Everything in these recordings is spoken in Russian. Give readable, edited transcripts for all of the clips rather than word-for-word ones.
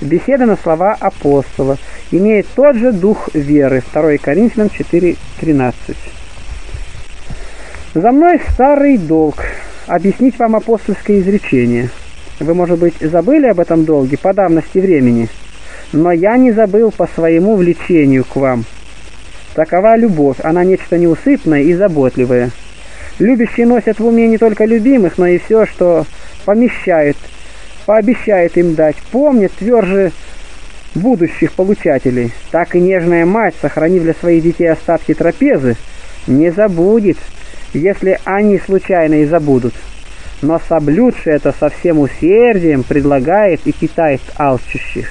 Беседа на слова апостола имеет тот же дух веры. 2 Коринфянам 4:13. За мной старый долг объяснить вам апостольское изречение. Вы, может быть, забыли об этом долге по давности времени, но я не забыл по своему влечению к вам. Такова любовь, она нечто неусыпное и заботливое. Любящие носят в уме не только любимых, но и все, что пообещает им дать, помнит тверже будущих получателей. Так и нежная мать, сохранив для своих детей остатки трапезы, не забудет, если они случайно и забудут. Но соблюдший это со всем усердием предлагает и питает алчущих.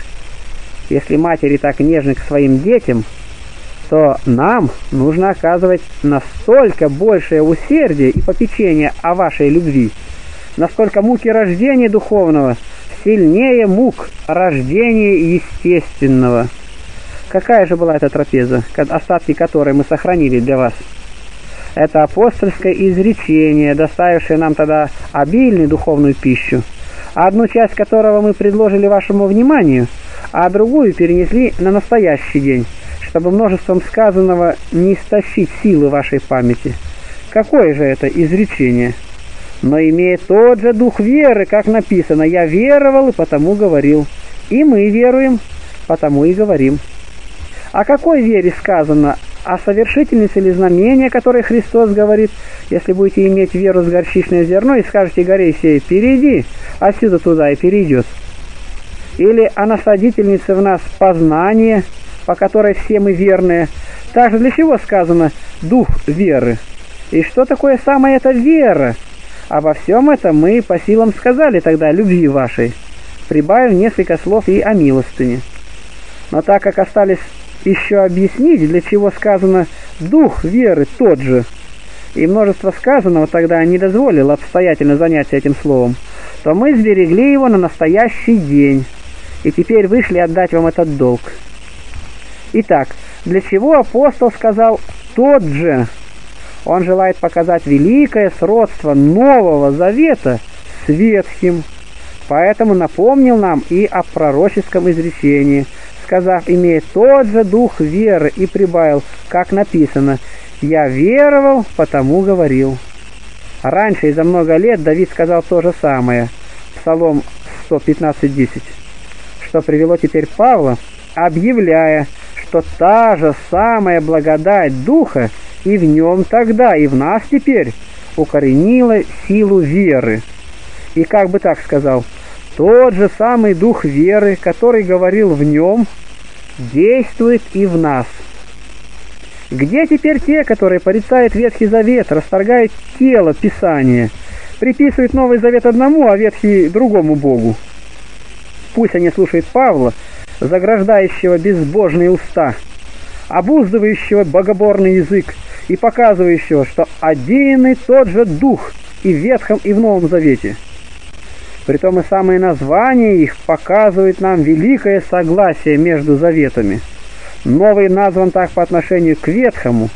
Если матери так нежны к своим детям, то нам нужно оказывать настолько большее усердие и попечение о вашей любви, насколько муки рождения духовного сильнее мук рождения естественного. Какая же была эта трапеза, остатки которой мы сохранили для вас? Это апостольское изречение, доставившее нам тогда обильную духовную пищу, одну часть которого мы предложили вашему вниманию, а другую перенесли на настоящий день, чтобы множеством сказанного не истощить силы вашей памяти. Какое же это изречение? Но имеет тот же дух веры, как написано: «Я веровал, и потому говорил». И мы веруем, потому и говорим. О какой вере сказано? О совершительнице ли знамения, которое Христос говорит: «Если будете иметь веру с горчичное зерно, и скажете горе сей, перейди отсюда туда, и перейдет». Или о насадительнице в нас познание, по которой все мы верные. Также для чего сказано «дух веры»? И что такое самая эта вера? Обо всем этом мы по силам сказали тогда любви вашей, прибавив несколько слов и о милостыне. Но так как остались еще объяснить, для чего сказано «дух веры тот же», и множество сказанного тогда не дозволило обстоятельно заняться этим словом, то мы сберегли его на настоящий день, и теперь вышли отдать вам этот долг. Итак, для чего апостол сказал «тот же»? Он желает показать великое сродство Нового Завета с Ветхим, поэтому напомнил нам и о пророческом изречении, сказав: «Имея тот же дух веры», и прибавил, как написано: «Я веровал, потому говорил». Раньше и за много лет Давид сказал то же самое, Псалом 115:10, что привело теперь Павла, объявляя, что та же самая благодать Духа и в нем тогда, и в нас теперь укоренила силу веры. И как бы так сказал: тот же самый дух веры, который говорил в нем, действует и в нас. Где теперь те, которые порицают Ветхий Завет, расторгают тело Писания, приписывают Новый Завет одному, а Ветхий другому Богу? Пусть они слушают Павла, заграждающего безбожные уста, обуздывающего богоборный язык и показывающего, что один и тот же Дух и в Ветхом, и в Новом Завете. Притом и самые названия их показывают нам великое согласие между заветами. Новый назван так по отношению к Ветхому,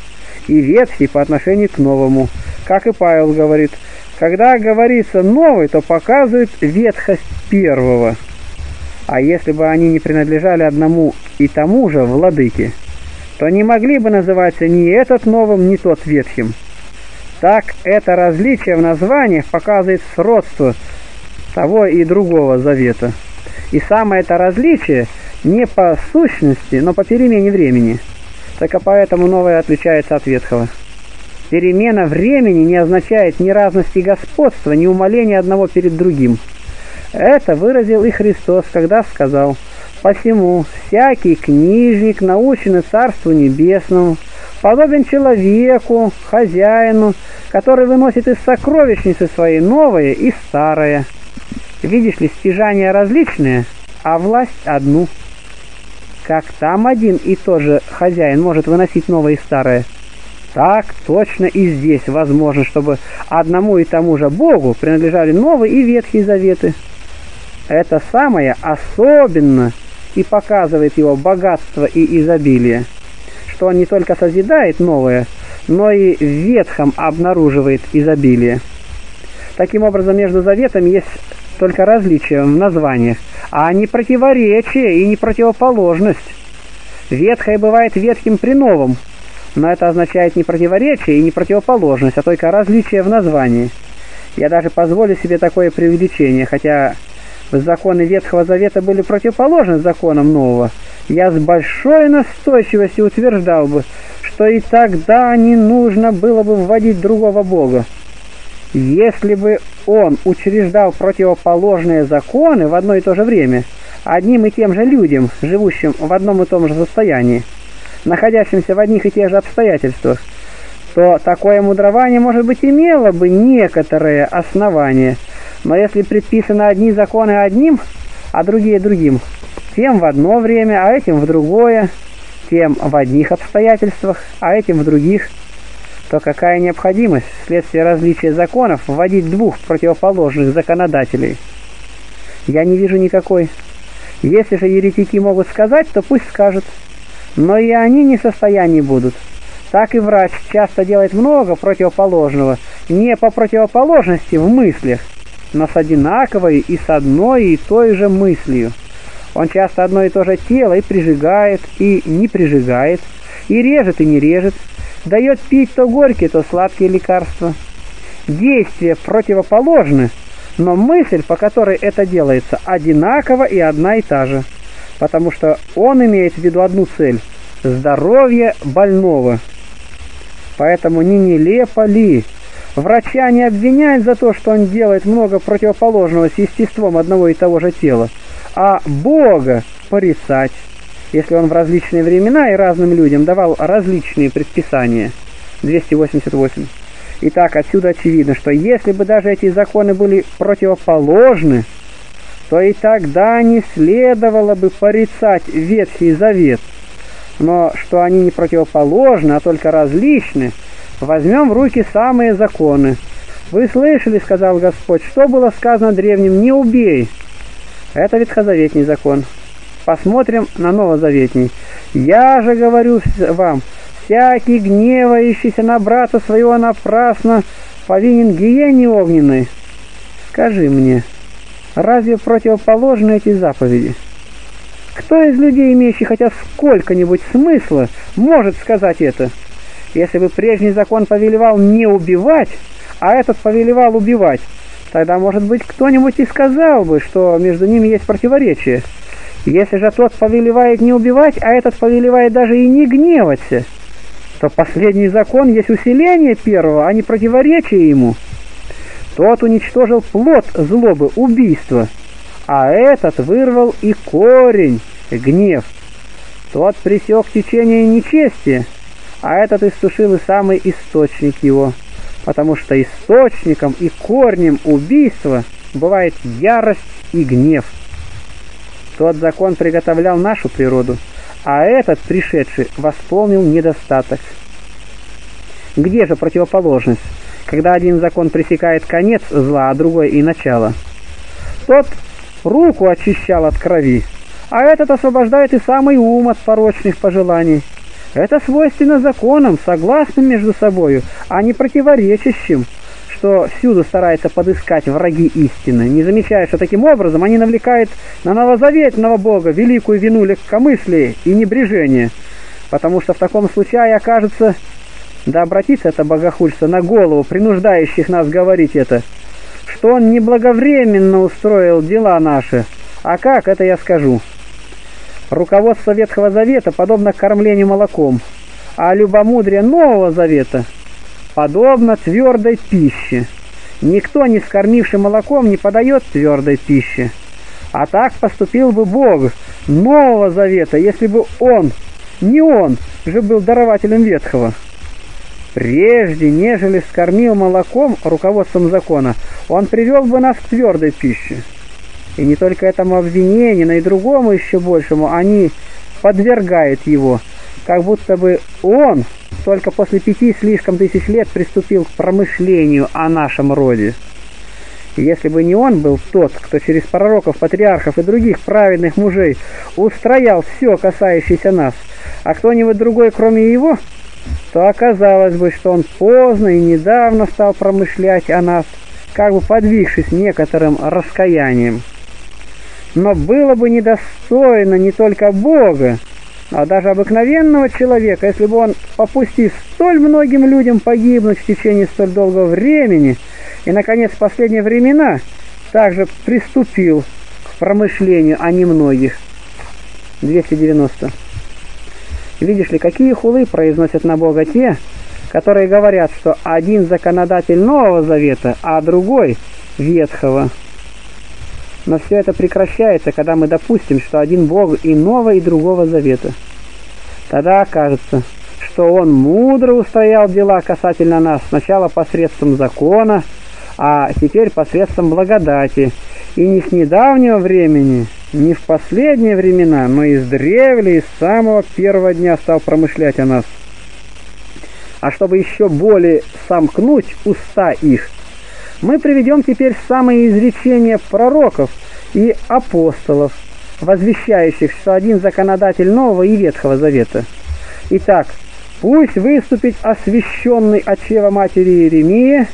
и Ветхий по отношению к Новому. Как и Павел говорит, когда говорится «новый», то показывает ветхость первого. А если бы они не принадлежали одному и тому же владыке, то не могли бы называться ни этот новым, ни тот ветхим. Так это различие в названиях показывает сродство того и другого завета. И самое это различие не по сущности, но по перемене времени. Только поэтому новое отличается от ветхого. Перемена времени не означает ни разности господства, ни умаления одного перед другим. Это выразил и Христос, когда сказал: «Посему всякий книжник, наученный Царству Небесному, подобен человеку, хозяину, который выносит из сокровищницы своей новое и старое». Видишь ли, стяжания различные, а власть одну. Как там один и тот же хозяин может выносить новое и старое, так точно и здесь возможно, чтобы одному и тому же Богу принадлежали Новый и Ветхий Заветы. Это самое особенно и показывает его богатство и изобилие, что он не только созидает новое, но и в ветхом обнаруживает изобилие. Таким образом, между заветами есть только различия в названиях, а не противоречие и не противоположность. Ветхое бывает ветхим при новом, но это означает не противоречие и не противоположность, а только различие в названии. Я даже позволю себе такое преувеличение, хотя законы Ветхого Завета были противоположны законам Нового. Я с большой настойчивостью утверждал бы, что и тогда не нужно было бы вводить другого Бога. Если бы он учреждал противоположные законы в одно и то же время, одним и тем же людям, живущим в одном и том же состоянии, находящимся в одних и тех же обстоятельствах, то такое мудрование, может быть, имело бы некоторые основания. Но если предписаны одни законы одним, а другие другим, тем в одно время, а этим в другое, тем в одних обстоятельствах, а этим в других, то какая необходимость вследствие различия законов вводить двух противоположных законодателей? Я не вижу никакой. Если же еретики могут сказать, то пусть скажут. Но и они не в состоянии будут. Так и врач часто делает много противоположного, не по противоположности в мыслях, но с одинаковой и с одной и той же мыслью. Он часто одно и то же тело и прижигает, и не прижигает, и режет, и не режет, дает пить то горькие, то сладкие лекарства. Действия противоположны, но мысль, по которой это делается, одинакова и одна и та же, потому что он имеет в виду одну цель – здоровье больного. Поэтому не нелепо ли? Врача не обвиняют за то, что он делает много противоположного с естеством одного и того же тела, а Бога порицать, если он в различные времена и разным людям давал различные предписания. 288. Итак, отсюда очевидно, что если бы даже эти законы были противоположны, то и тогда не следовало бы порицать Ветхий Завет. Но что они не противоположны, а только различны, возьмем в руки самые законы. «Вы слышали, — сказал Господь, — что было сказано древним, не убей!» Это ветхозаветний закон. Посмотрим на новозаветний. «Я же говорю вам, всякий, гневающийся на брата своего напрасно, повинен гиене огненной». Скажи мне, разве противоположны эти заповеди? Кто из людей, имеющих хотя сколько-нибудь смысла, может сказать это? Если бы прежний закон повелевал не убивать, а этот повелевал убивать, тогда, может быть, кто-нибудь и сказал бы, что между ними есть противоречие. Если же тот повелевает не убивать, а этот повелевает даже и не гневаться, то последний закон есть усиление первого, а не противоречие ему. Тот уничтожил плод злобы, убийство, а этот вырвал и корень, гнев. Тот пресек течение нечестия, а этот истушил и самый источник его, потому что источником и корнем убийства бывает ярость и гнев. Тот закон приготовлял нашу природу, а этот, пришедший, восполнил недостаток. Где же противоположность, когда один закон пресекает конец зла, а другой и начало? Тот руку очищал от крови, а этот освобождает и самый ум от порочных пожеланий. Это свойственно законам, согласным между собою, а не противоречащим, что всюду старается подыскать враги истины, не замечая, что таким образом они навлекают на новозаветного Бога великую вину легкомыслия и небрежения, потому что в таком случае окажется, да обратится это богохульство на голову принуждающих нас говорить это, что он неблаговременно устроил дела наши, а как, это я скажу. Руководство Ветхого Завета подобно кормлению молоком, а любомудрие Нового Завета подобно твердой пище. Никто, не скормивший молоком, не подает твердой пищи. А так поступил бы Бог Нового Завета, если бы Он же был дарователем Ветхого. Прежде, нежели скормил молоком руководством закона, Он привел бы нас к твердой пище. И не только этому обвинению, но и другому еще большему они подвергают его, как будто бы он только после 5 с лишком тысяч лет приступил к промышлению о нашем роде. Если бы не он был тот, кто через пророков, патриархов и других праведных мужей устроял все, касающееся нас, а кто-нибудь другой, кроме его, то оказалось бы, что он поздно и недавно стал промышлять о нас, как бы подвигшись некоторым раскаянием. Но было бы недостойно не только Бога, а даже обыкновенного человека, если бы он, попустив столь многим людям погибнуть в течение столь долгого времени, и, наконец, в последние времена также приступил к промышлению о немногих. 290. Видишь ли, какие хулы произносят на Бога те, которые говорят, что один законодатель Нового Завета, а другой Ветхого. Но все это прекращается, когда мы допустим, что один Бог иного и другого завета. Тогда окажется, что Он мудро устоял дела касательно нас, сначала посредством закона, а теперь посредством благодати. И не с недавнего времени, не в последние времена, но издревле, из самого первого дня стал промышлять о нас. А чтобы еще более сомкнуть уста их, мы приведем теперь самые изречения пророков и апостолов, возвещающих, что один законодатель Нового и Ветхого Завета. Итак, пусть выступит освященный от чрева матери Иеремия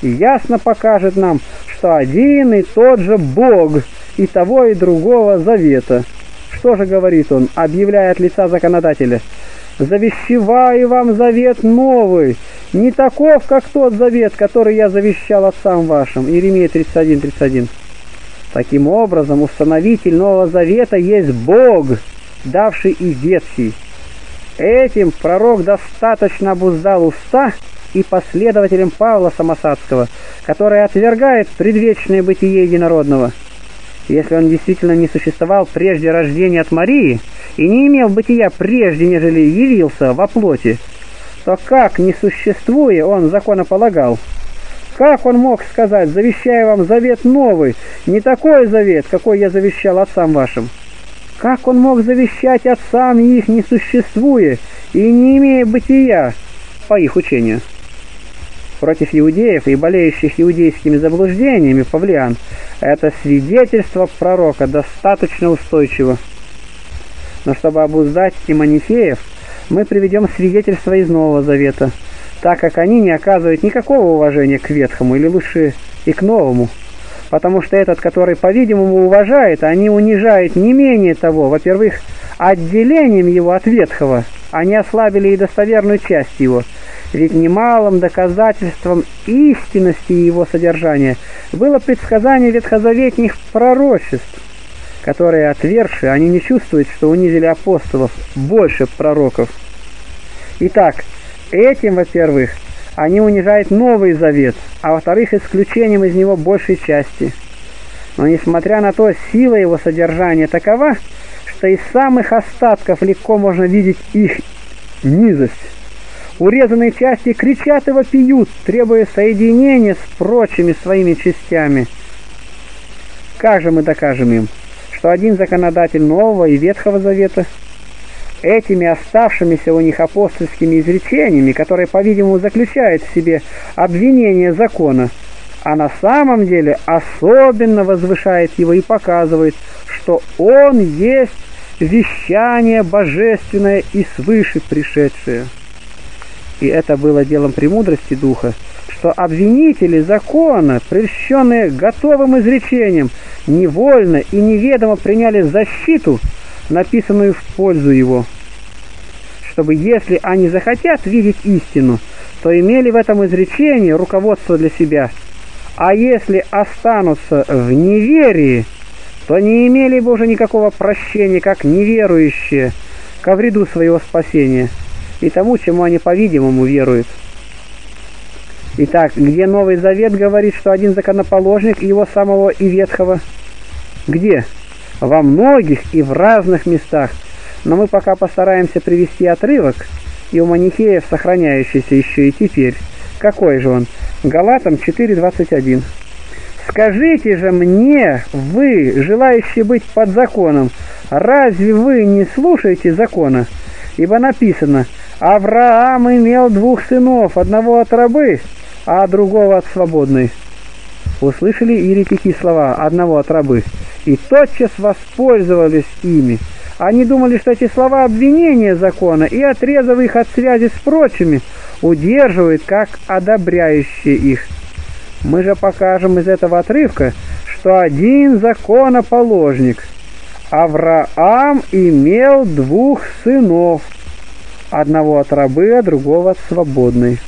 и ясно покажет нам, что один и тот же Бог и того и другого Завета. Что же говорит он, объявляя от лица законодателя? «Завещеваю вам завет новый, не таков, как тот завет, который я завещал отцам вашим». Иеремия 31:31. Таким образом, установитель Нового Завета есть Бог, давший и Ветхий. Этим пророк достаточно обуздал уста и последователям Павла Самосадского, который отвергает предвечное бытие единородного. Если он действительно не существовал прежде рождения от Марии и не имел бытия прежде, нежели явился во плоти, то как, не существуя, он законополагал? Как он мог сказать: «Завещаю вам завет новый, не такой завет, какой я завещал отцам вашим»? Как он мог завещать отцам их, не существуя и не имея бытия, по их учению? Против иудеев и болеющих иудейскими заблуждениями Павлиан это свидетельство пророка достаточно устойчиво. Но чтобы обуздать тимофеев, мы приведем свидетельство из Нового Завета, так как они не оказывают никакого уважения к Ветхому, или лучше и к Новому, потому что этот, который, по-видимому, уважает, они унижают не менее того. Во-первых, отделением его от Ветхого они ослабили и достоверную часть его, ведь немалым доказательством истинности его содержания было предсказание ветхозаветных пророчеств, которые, отвергшие, они не чувствуют, что унизили апостолов больше пророков. Итак, этим, во-первых, они унижают Новый Завет, а во-вторых, исключением из него большей части. Но несмотря на то, сила его содержания такова, что из самых остатков легко можно видеть их низость. Урезанные части кричат и вопиют, требуя соединения с прочими своими частями. Как же мы докажем им, что один законодатель Нового и Ветхого Завета? Этими оставшимися у них апостольскими изречениями, которые, по-видимому, заключают в себе обвинение закона, а на самом деле особенно возвышает его и показывает, что он есть вещание божественное и свыше пришедшее. И это было делом премудрости Духа, что обвинители закона, прельщенные готовым изречением, невольно и неведомо приняли защиту, написанную в пользу его, чтобы, если они захотят видеть истину, то имели в этом изречении руководство для себя, а если останутся в неверии, то не имели бы уже никакого прощения, как неверующие, ко вреду своего спасения и тому, чему они, по-видимому, веруют. Итак, где Новый Завет говорит, что один законоположник его самого и Ветхого? Где? Во многих и в разных местах. Но мы пока постараемся привести отрывок, и у манихеев сохраняющийся еще и теперь. Какой же он? Галатам 4:21. «Скажите же мне, вы, желающие быть под законом, разве вы не слушаете закона? Ибо написано: Авраам имел двух сынов, одного от рабы, а другого от свободной». Услышали еретики слова «одного от рабы» и тотчас воспользовались ими. Они думали, что эти слова обвинения закона, и, отрезав их от связи с прочими, удерживают как одобряющие их. Мы же покажем из этого отрывка, что один законоположник. Авраам имел двух сынов, одного от рабы, а другого от свободной.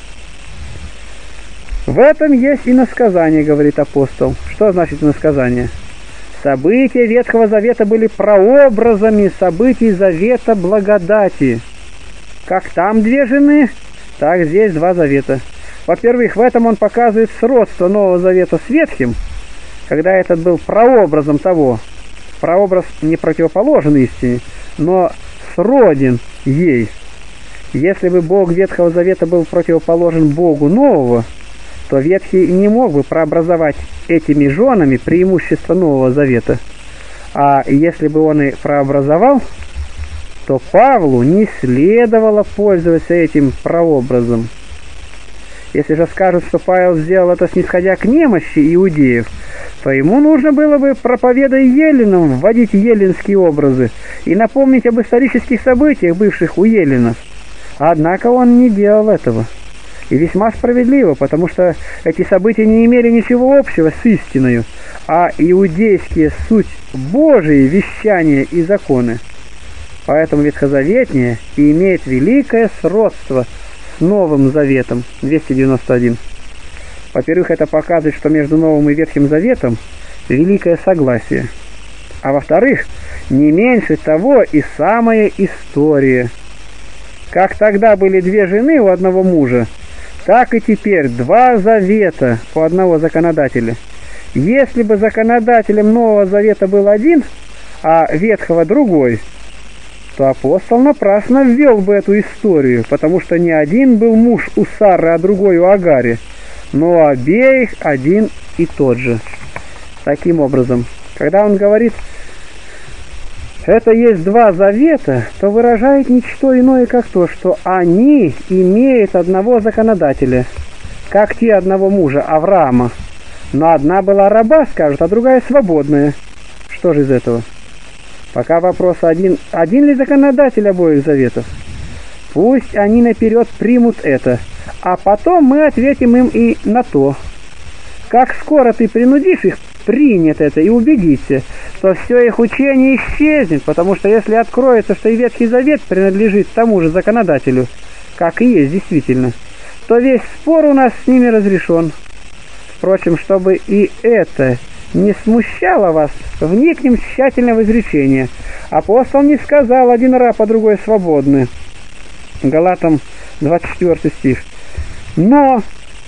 В этом есть иносказание, говорит апостол. Что значит иносказание? События Ветхого Завета были прообразами событий Завета Благодати. Как там две жены, так здесь два завета. Во-первых, в этом он показывает сродство Нового Завета с Ветхим, когда этот был прообразом того. Прообраз не противоположен истине, но сроден ей. Если бы Бог Ветхого Завета был противоположен Богу Нового, то Ветхий не мог бы прообразовать этими женами преимущество Нового Завета. А если бы он и прообразовал, то Павлу не следовало пользоваться этим прообразом. Если же скажут, что Павел сделал это снисходя к немощи иудеев, то ему нужно было бы, проповедуя Еленам, вводить еленские образы и напомнить об исторических событиях, бывших у еленов. Однако он не делал этого. И весьма справедливо, потому что эти события не имели ничего общего с истиною, а иудейские суть Божии, вещания и законы. Поэтому Ветхозаветнее и имеет великое сродство с Новым Заветом. 291. Во-первых, это показывает, что между Новым и Ветхим Заветом великое согласие. А во-вторых, не меньше того и самая история. Как тогда были две жены у одного мужа, так и теперь два завета у одного законодателя. Если бы законодателем Нового Завета был один, а Ветхого другой, то апостол напрасно ввел бы эту историю, потому что не один был муж у Сары, а другой у Агари, но у обеих один и тот же. Таким образом, когда он говорит «это есть два завета», то выражает ничто иное, как то, что они имеют одного законодателя, как те одного мужа, Авраама. Но одна была раба, скажут, а другая свободная. Что же из этого? Пока вопрос один ли законодатель обоих заветов? Пусть они наперед примут это, а потом мы ответим им и на то. Как скоро ты принудишь их, принять это и убедиться, что все их учение исчезнет, потому что если откроется, что и Ветхий Завет принадлежит тому же законодателю, как и есть действительно, то весь спор у нас с ними разрешен. Впрочем, чтобы и это не смущало вас, вникнем тщательно в изречение. Апостол не сказал «один раб, а другой свободны». Галатам 24 стих. Но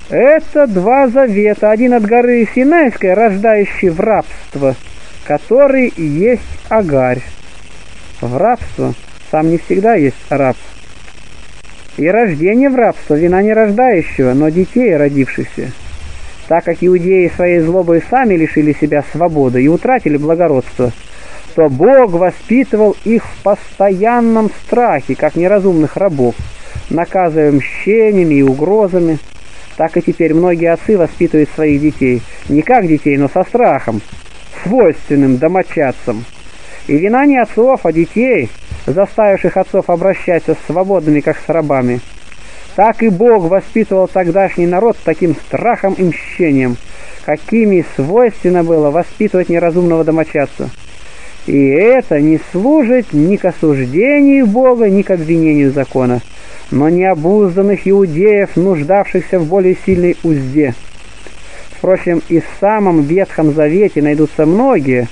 это два завета, один от горы Синайской, рождающий в рабство, который есть Агарь. В рабство сам не всегда есть раб. И рождение в рабство, вина не рождающего, но детей родившихся. Так как иудеи своей злобой сами лишили себя свободы и утратили благородство, то Бог воспитывал их в постоянном страхе, как неразумных рабов, наказывая мщениями и угрозами. Так и теперь многие отцы воспитывают своих детей, не как детей, но со страхом, свойственным домочадцам. И вина не отцов, а детей, заставивших отцов обращаться с свободными, как с рабами. Так и Бог воспитывал тогдашний народ таким страхом и мщением, какими свойственно было воспитывать неразумного домочадца. И это не служит ни к осуждению Бога, ни к обвинению закона, но необузданных иудеев, нуждавшихся в более сильной узде. Впрочем, и в самом Ветхом Завете найдутся многие,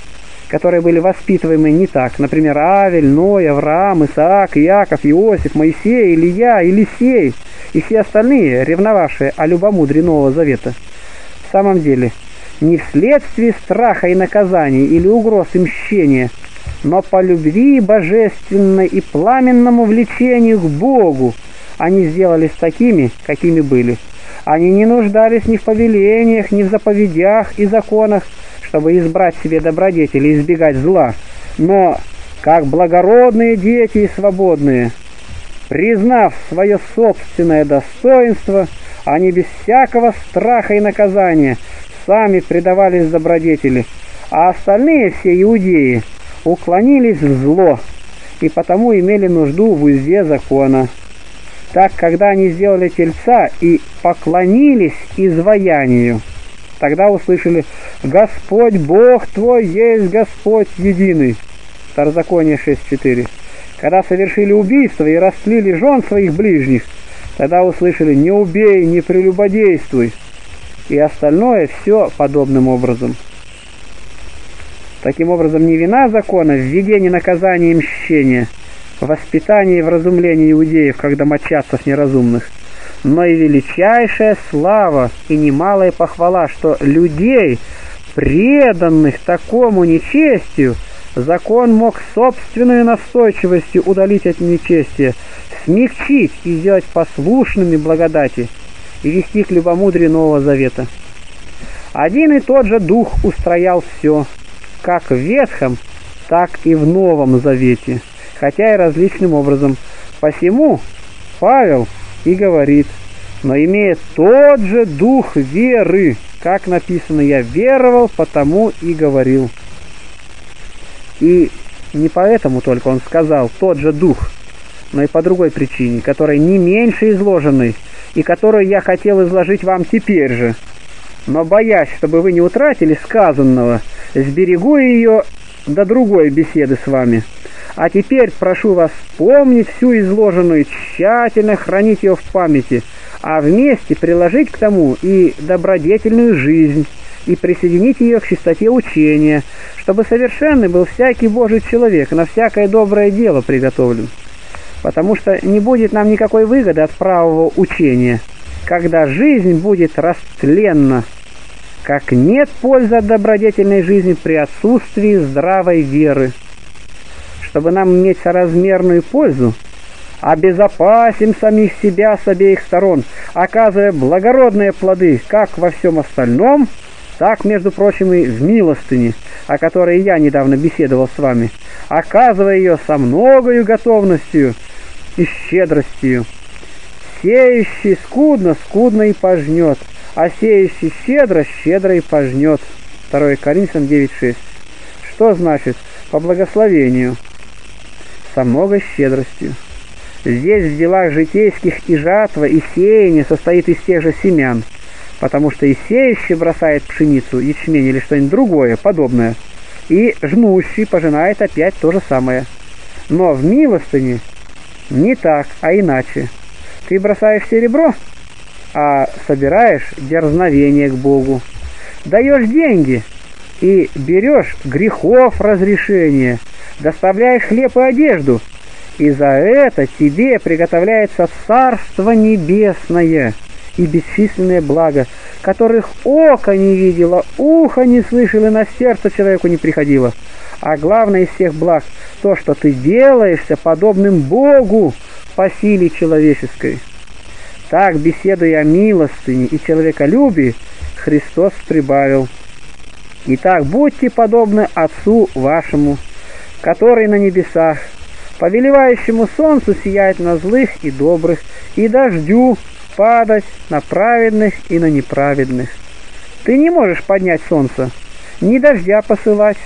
которые были воспитываемы не так. Например, Авель, Ной, Авраам, Исаак, Яков, Иосиф, Моисей, Илья, Елисей и все остальные, ревновавшие о любомудрии Нового Завета. В самом деле, не вследствие страха и наказаний или угроз и мщения, но по любви божественной и пламенному влечению к Богу они сделались такими, какими были. Они не нуждались ни в повелениях, ни в заповедях и законах, чтобы избрать себе добродетели и избегать зла, но, как благородные дети и свободные, признав свое собственное достоинство, они без всякого страха и наказания сами предавались добродетели, а остальные все иудеи уклонились в зло и потому имели нужду в узде закона. Так, когда они сделали тельца и поклонились изваянию, Тогда услышали: «Господь Бог твой есть Господь единый». Второзаконие 6:4. Когда совершили убийство и растлили жен своих ближних, тогда услышали: «Не убей, не прелюбодействуй». И остальное все подобным образом. Таким образом, не вина закона в введении наказания и мщения, в воспитании и вразумлении иудеев, когда мочатцев неразумных, но и величайшая слава и немалая похвала, что людей, преданных такому нечестию, закон мог собственной настойчивостью удалить от нечестия, смягчить и сделать послушными благодати и вести к любомудрию Нового Завета. Один и тот же Дух устроял все, как в Ветхом, так и в Новом Завете, хотя и различным образом. Посему Павел и говорит: «Но имея тот же дух веры, как написано, я веровал, потому и говорил». И не поэтому только он сказал «тот же дух», но и по другой причине, которая не меньше изложенной, и которую я хотел изложить вам теперь же. Но, боясь, чтобы вы не утратили сказанного, сберегу ее до другой беседы с вами. А теперь прошу вас помнить всю изложенную, тщательно хранить ее в памяти, а вместе приложить к тому и добродетельную жизнь, и присоединить ее к чистоте учения, чтобы совершенный был всякий Божий человек, на всякое доброе дело приготовлен. Потому что не будет нам никакой выгоды от правого учения, когда жизнь будет растленна, как нет пользы от добродетельной жизни при отсутствии здравой веры. Чтобы нам иметь соразмерную пользу, обезопасим самих себя с обеих сторон, оказывая благородные плоды как во всем остальном, так, между прочим, и в милостыне, о которой я недавно беседовал с вами, оказывая ее со многою готовностью и щедростью. Сеющий скудно, скудно и пожнет, а сеющий щедро, щедро и пожнет. 2 Коринфянам 9:6. Что значит «по благословению»? Со многой щедростью. Здесь в делах житейских и жатва, и сеяние состоит из тех же семян, потому что и сеющий бросает пшеницу, ячмень или что-нибудь другое, подобное, и жнущий пожинает опять то же самое. Но в милостыне не так, а иначе. Ты бросаешь серебро, а собираешь дерзновение к Богу. Даешь деньги и берешь грехов разрешение, доставляешь хлеб и одежду, и за это тебе приготовляется Царство Небесное и бесчисленное благо, которых око не видело, ухо не слышало и на сердце человеку не приходило. А главное из всех благ – то, что ты делаешься подобным Богу по силе человеческой. Так, беседуя о милостыне и человеколюбии, Христос прибавил: «Итак, будьте подобны Отцу вашему, который на небесах, повелевающему солнцу сияет на злых и добрых, и дождю падать на праведных и на неправедных». Ты не можешь поднять солнце, ни дождя посылать,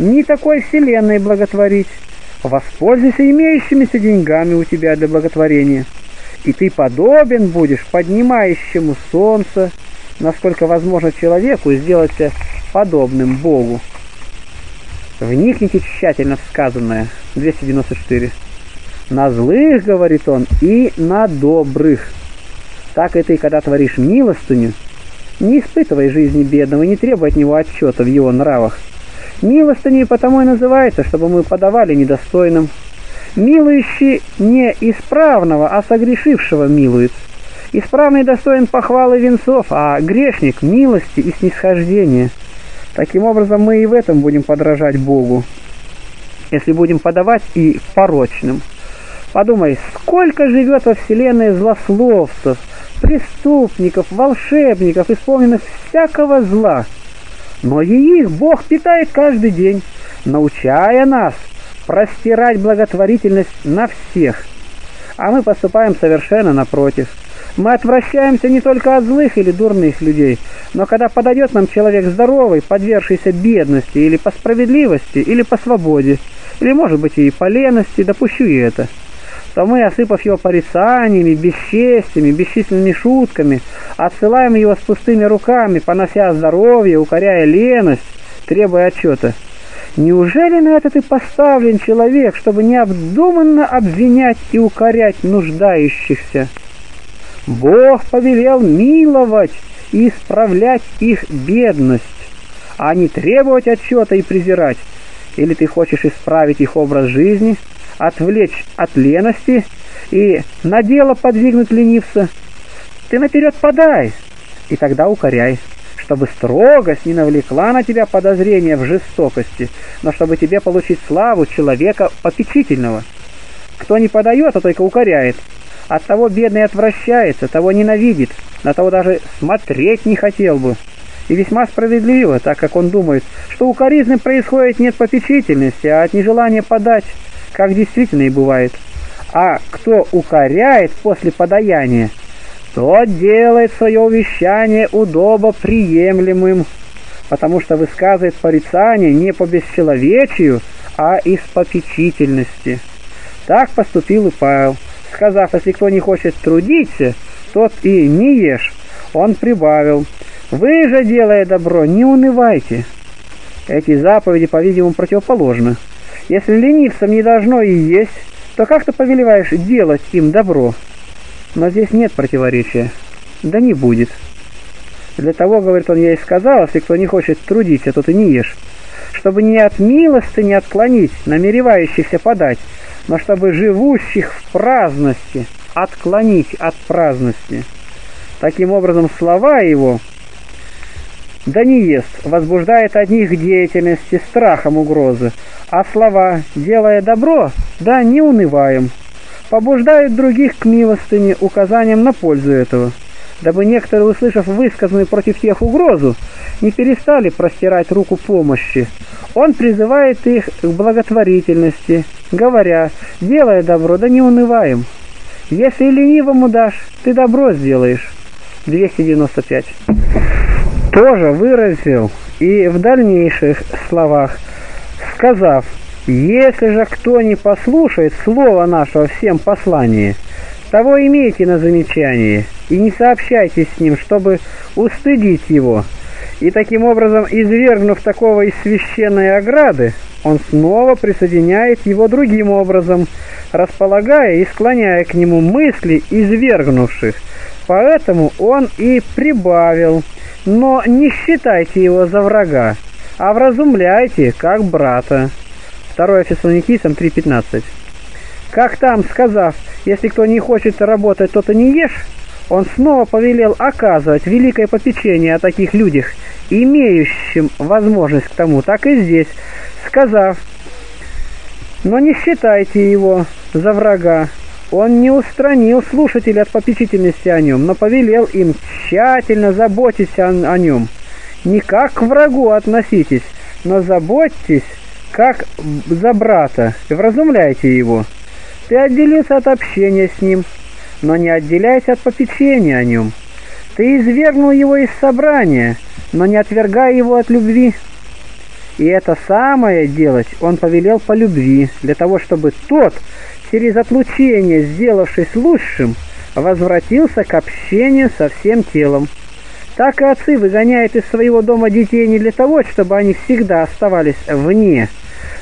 ни такой вселенной благотворить. Воспользуйся имеющимися деньгами у тебя для благотворения, и ты подобен будешь поднимающему солнце, насколько возможно человеку, сделать себя подобным Богу. Вникните тщательно в сказанное. 294. «На злых, — говорит он, — и на добрых». Так и ты, когда творишь милостыню, не испытывай жизни бедного и не требуй от него отчета в его нравах. Милостыней потому и называется, чтобы мы подавали недостойным. Милующий не исправного, а согрешившего милует. Исправный достоин похвалы венцов, а грешник — милости и снисхождения. Таким образом, мы и в этом будем подражать Богу, если будем подавать и порочным. Подумай, сколько живет во вселенной злословцев, преступников, волшебников, исполненных всякого зла. Но и их Бог питает каждый день, научая нас простирать благотворительность на всех. А мы поступаем совершенно напротив. Мы отвращаемся не только от злых или дурных людей, но когда подойдет нам человек здоровый, подвергшийся бедности или по справедливости, или по свободе, или, может быть, и по лености, допущу и это, то мы, осыпав его порицаниями, бесчестиями, бесчисленными шутками, отсылаем его с пустыми руками, понося здоровье, укоряя леность, требуя отчета. Неужели на это ты поставлен, человек, чтобы необдуманно обвинять и укорять нуждающихся? Бог повелел миловать и исправлять их бедность, а не требовать отчета и презирать. Или ты хочешь исправить их образ жизни, отвлечь от лености и на дело подвигнуть ленивца? Ты наперед подай, и тогда укоряй, чтобы строгость не навлекла на тебя подозрения в жестокости, но чтобы тебе получить славу человека попечительного. Кто не подает, а только укоряет. От того бедный отвращается, того ненавидит, на того даже смотреть не хотел бы. И весьма справедливо, так как он думает, что у коризны происходит не от попечительности, а от нежелания подать, как действительно и бывает. А кто укоряет после подаяния, тот делает свое увещание удобоприемлемым, потому что высказывает порицание не по бесчеловечию, а из попечительности. Так поступил и Павел, сказав: если кто не хочет трудиться, тот и не ешь. Он прибавил: вы же, делая добро, не унывайте. Эти заповеди, по-видимому, противоположны. Если ленивцам не должно и есть, то как ты повелеваешь делать им добро? Но здесь нет противоречия. Да не будет. Для того, говорит он, я и сказал: если кто не хочет трудиться, тот и не ешь. Чтобы не от милостыни отклонить намеревающихся подать, но чтобы живущих в праздности отклонить от праздности. Таким образом, слова его «да не ест» возбуждает одних к деятельности страхом угрозы, а слова «делая добро, да не унываем» побуждают других к милостыне указанием на пользу этого, дабы некоторые, услышав высказанную против тех угрозу, не перестали простирать руку помощи. Он призывает их к благотворительности, говоря: «делая добро, да не унываем». «Если ленивому дашь, ты добро сделаешь» 295. Тоже выразил и в дальнейших словах, сказав: «Если же кто не послушает слова нашего всем послания, того имейте на замечании, и не сообщайтесь с ним, чтобы устыдить его». И таким образом, извергнув такого из священной ограды, он снова присоединяет его другим образом, располагая и склоняя к нему мысли извергнувших. Поэтому он и прибавил: но не считайте его за врага, а вразумляйте, как брата. 2 Фессалоникийцам 3:15. Как там, сказав: если кто не хочет работать, тот и не ешь, он снова повелел оказывать великое попечение о таких людях, имеющим возможность к тому, так и здесь, сказав: но не считайте его за врага. Он не устранил слушателей от попечительности о нем, но повелел им тщательно заботиться о нем. Не как к врагу относитесь, но заботьтесь как за брата, и вразумляйте его. Ты отделился от общения с ним, но не отделяйся от попечения о нем. Ты извергнул его из собрания, но не отвергай его от любви. И это самое делать он повелел по любви, для того, чтобы тот, через отлучение, сделавшись лучшим, возвратился к общению со всем телом. Так и отцы выгоняют из своего дома детей не для того, чтобы они всегда оставались вне,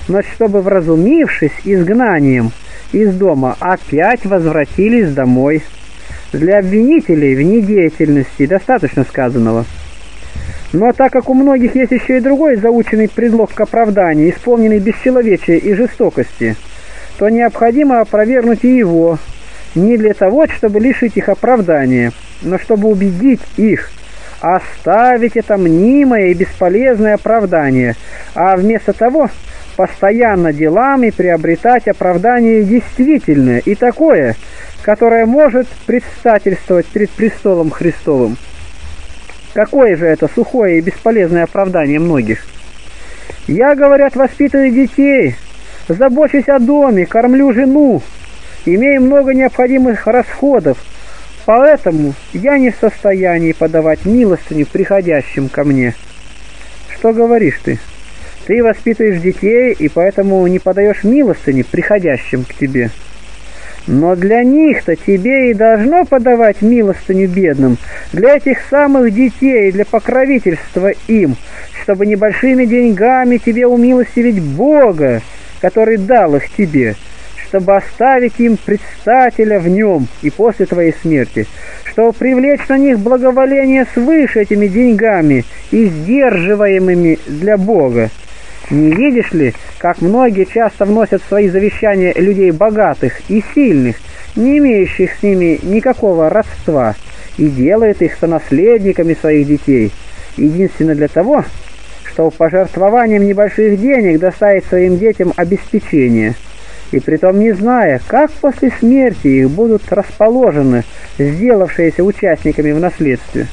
но чтобы, вразумившись изгнанием из дома, опять возвратились домой. Для обвинителей в недеятельности достаточно сказанного. Но так как у многих есть еще и другой заученный предлог к оправданию, исполненный бесчеловечия и жестокости, то необходимо опровергнуть и его, не для того, чтобы лишить их оправдания, но чтобы убедить их оставить это мнимое и бесполезное оправдание, а вместо того постоянно делами приобретать оправдание действительное и такое, которое может предстательствовать перед престолом Христовым. Какое же это сухое и бесполезное оправдание многих? «Я, — говорят, — воспитываю детей, забочусь о доме, кормлю жену, имею много необходимых расходов, поэтому я не в состоянии подавать милостыню приходящим ко мне». Что говоришь ты? Ты воспитываешь детей и поэтому не подаешь милостыни приходящим к тебе. Но для них-то тебе и должно подавать милостыню бедным, для этих самых детей, для покровительства им, чтобы небольшими деньгами тебе умилостивить Бога, который дал их тебе, чтобы оставить им предстателя в нем и после твоей смерти, чтобы привлечь на них благоволение свыше этими деньгами и сдерживаемыми для Бога. Не видишь ли, как многие часто вносят в свои завещания людей богатых и сильных, не имеющих с ними никакого родства, и делают их сонаследниками своих детей, единственно для того, чтобы пожертвованием небольших денег доставить своим детям обеспечение, и притом не зная, как после смерти их будут расположены сделавшиеся участниками в наследстве.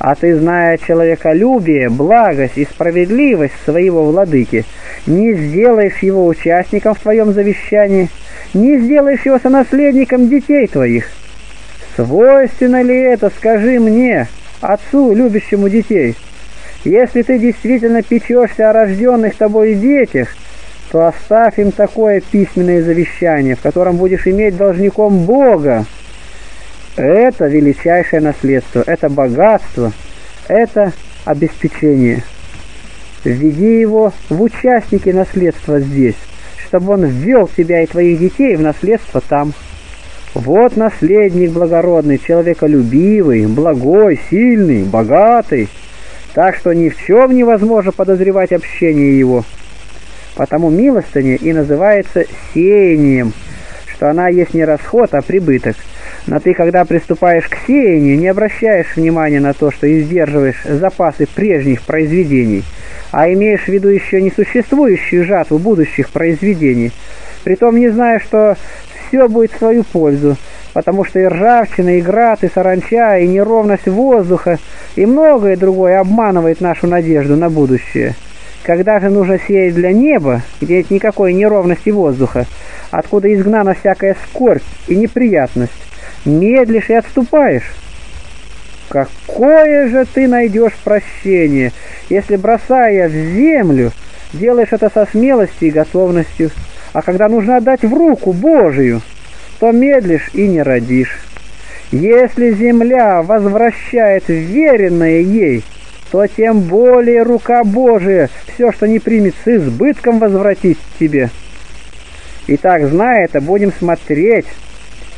А ты, зная человеколюбие, благость и справедливость своего владыки, не сделаешь его участником в твоем завещании, не сделаешь его сонаследником детей твоих. Свойственно ли это, скажи мне, отцу, любящему детей? Если ты действительно печешься о рожденных тобой детях, то оставь им такое письменное завещание, в котором будешь иметь должником Бога. Это величайшее наследство, это богатство, это обеспечение. Введи его в участники наследства здесь, чтобы он ввел тебя и твоих детей в наследство там. Вот наследник благородный, человеколюбивый, благой, сильный, богатый, так что ни в чем невозможно подозревать общение его. Потому милостыня и называется сеянием, что она есть не расход, а прибыток. Но ты, когда приступаешь к сеянию, не обращаешь внимания на то, что издерживаешь запасы прежних произведений, а имеешь в виду еще несуществующую жатву будущих произведений, притом не зная, что все будет в свою пользу, потому что и ржавчина, и град, и саранча, и неровность воздуха, и многое другое обманывает нашу надежду на будущее. Когда же нужно сеять для неба, где нет никакой неровности воздуха, откуда изгнана всякая скорбь и неприятность, медлишь и отступаешь? Какое же ты найдешь прощение, если, бросая в землю, делаешь это со смелостью и готовностью, а когда нужно отдать в руку Божию, то медлишь и не родишь. Если земля возвращает веренное ей, то тем более рука Божия все, что не примет, с избытком возвратить тебе. Итак, зная это, будем смотреть,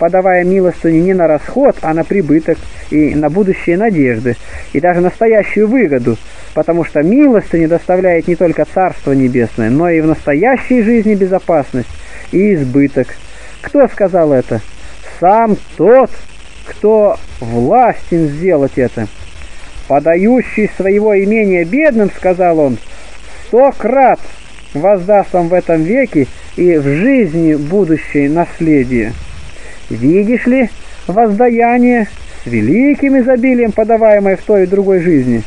подавая милостыню не на расход, а на прибыток и на будущие надежды, и даже настоящую выгоду, потому что милостыня доставляет не только Царство Небесное, но и в настоящей жизни безопасность и избыток. Кто сказал это? Сам тот, кто властен сделать это. «Подающий своего имения бедным, — сказал он, — 100 крат воздаст вам в этом веке и в жизни будущее наследие». Видишь ли воздаяние с великим изобилием, подаваемое в той и другой жизни?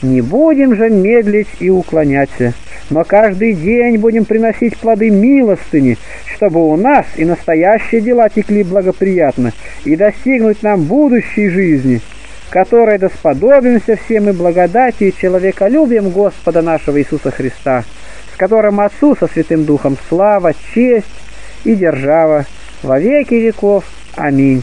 Не будем же медлить и уклоняться, но каждый день будем приносить плоды милостыни, чтобы у нас и настоящие дела текли благоприятно, и достигнуть нам будущей жизни, которой досподобимся всем и благодати и человеколюбием Господа нашего Иисуса Христа, с которым Отцу со Святым Духом слава, честь и держава, во веки веков. Аминь.